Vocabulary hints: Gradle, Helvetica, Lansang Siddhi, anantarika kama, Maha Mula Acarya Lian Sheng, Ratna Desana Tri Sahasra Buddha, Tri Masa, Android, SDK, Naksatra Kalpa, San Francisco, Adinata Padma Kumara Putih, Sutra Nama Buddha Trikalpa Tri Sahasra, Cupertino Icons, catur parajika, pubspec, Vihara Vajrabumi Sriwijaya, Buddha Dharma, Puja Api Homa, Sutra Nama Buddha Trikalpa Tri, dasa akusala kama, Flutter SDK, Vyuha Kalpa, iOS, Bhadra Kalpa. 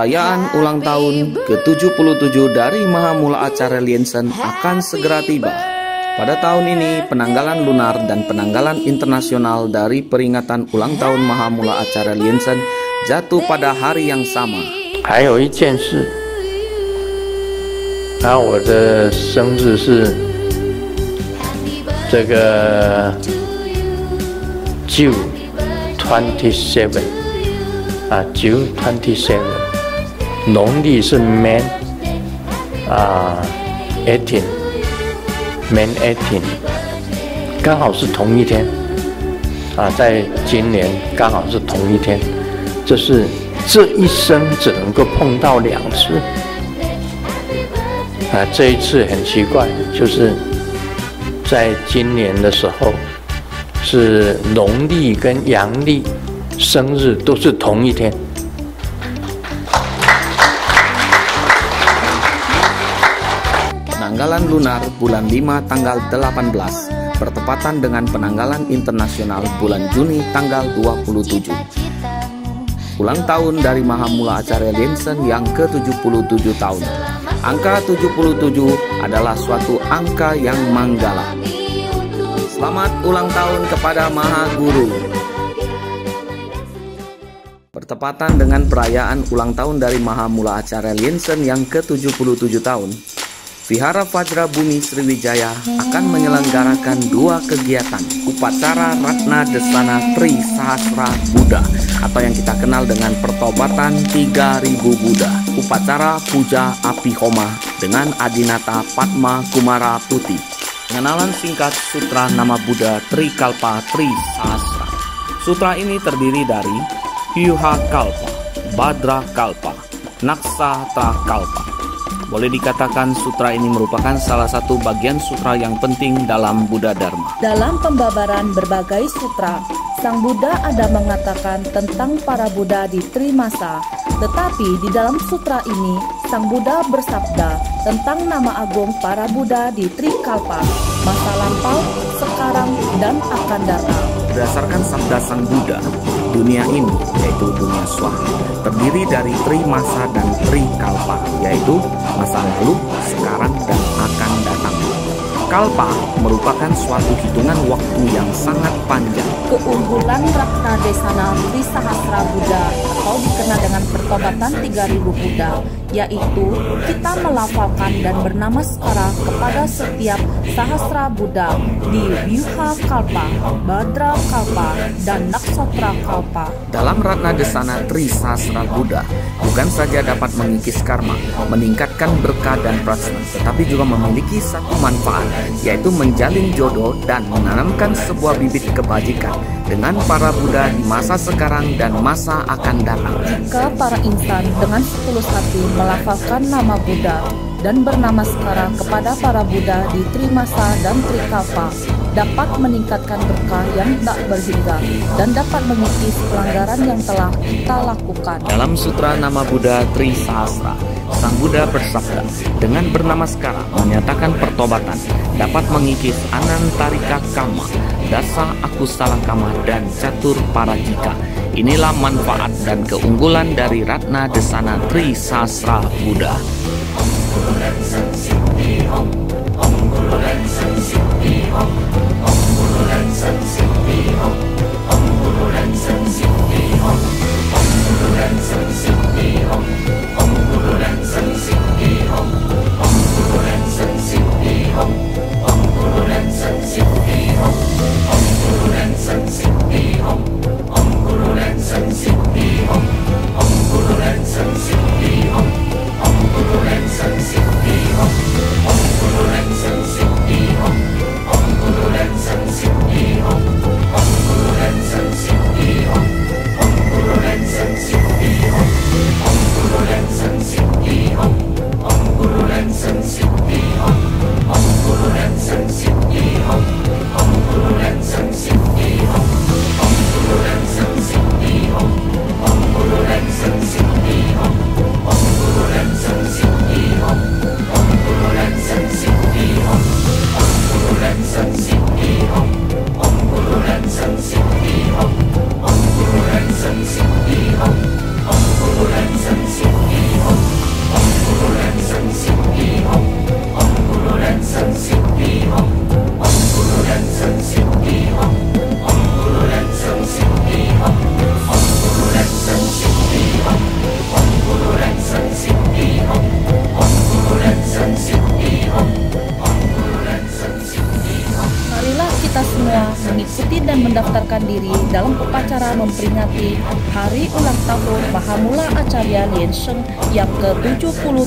Perayaan ulang tahun ke-77 dari Maha Mula Acarya Lian Sheng akan segera tiba. Pada tahun ini, penanggalan lunar dan penanggalan internasional dari peringatan ulang tahun Maha Mula Acarya Lian Sheng jatuh pada hari yang sama. June 27, Nongdi se May 18, May 18，刚好是同一天在今年刚好是同一天，这是这一生只能够碰到两次这一次很奇怪，就是在今年的时候是农历跟阳历。生日都是同一天，penanggalan lunar bulan 5 tanggal 18 bertepatan dengan penanggalan internasional bulan Juni tanggal 27. Ulang tahun dari Maha Mula Acarya Lian Sheng yang ke-77 tahun. Angka 77 adalah suatu angka yang manggala. Selamat ulang tahun kepada Maha Guru. Bertepatan dengan perayaan ulang tahun dari Maha Mula Acarya Lian Sheng yang ke-77 tahun, Vihara Vajrabumi Sriwijaya akan menyelenggarakan dua kegiatan, upacara Ratna Desana Tri Sahasra Buddha atau yang kita kenal dengan pertobatan 3000 Buddha, upacara Puja Api Homa dengan Adinata Padma Kumara Putih, pengenalan singkat Sutra Nama Buddha Trikalpa Tri Sahasra. Sutra ini terdiri dari Vyuha Kalpa, Bhadra Kalpa, Naksatra Kalpa. Boleh dikatakan sutra ini merupakan salah satu bagian sutra yang penting dalam Buddha Dharma. Dalam pembabaran berbagai sutra, Sang Buddha ada mengatakan tentang para Buddha di Tri Masa. Tetapi di dalam sutra ini, Sang Buddha bersabda tentang nama agung para Buddha di Tri Kalpa, masa lampau, sekarang, dan akan datang. Berdasarkan sabda Sang Buddha, dunia ini, yaitu dunia swami, terdiri dari tri masa dan tri kalpa, yaitu masa lalu, sekarang, dan akan datang. Kalpa merupakan suatu hitungan waktu yang sangat panjang. Keunggulan Ratna Desana Tri Sahasra Buddha atau dikenal dengan pertobatan 3000 Buddha, yaitu kita melafalkan dan bernamaskara kepada setiap Sahasra Buddha di Vyuha Kalpa, Bhadra Kalpa, dan Naksatra Kalpa. Dalam Ratna Desana Tri Sahasra Buddha, bukan saja dapat mengikis karma, meningkatkan berkah dan prasna, tetapi juga memiliki satu manfaat, yaitu menjalin jodoh dan menanamkan sebuah bibit kebajikan dengan para Buddha di masa sekarang dan masa akan datang. Jika para insan dengan setulus hati melafalkan nama Buddha dan bernamaskara kepada para Buddha di Tri Masa dan Tri Kalpa, dapat meningkatkan berkah yang tak berhingga dan dapat mengikis pelanggaran yang telah kita lakukan. Dalam Sutra Nama Buddha Tri Sahasra, Sang Buddha bersabda, dengan bernamaskara menyatakan pertobatan dapat mengikis anantarika kama, dasa akusala kama, dan catur parajika. Inilah manfaat dan keunggulan dari Ratna Desana Tri Sahasra Buddha. Om Guru Lansang Siddhi Om. mendaftarkan diri dalam upacara memperingati Hari Ulang Tahun Maha Mula Acarya Lian Sheng yang ke-77.